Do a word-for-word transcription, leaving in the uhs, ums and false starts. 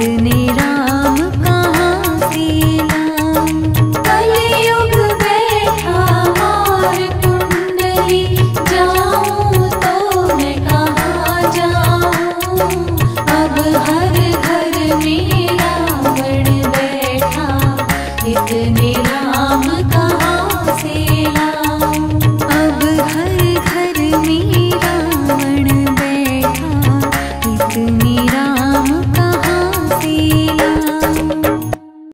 इतने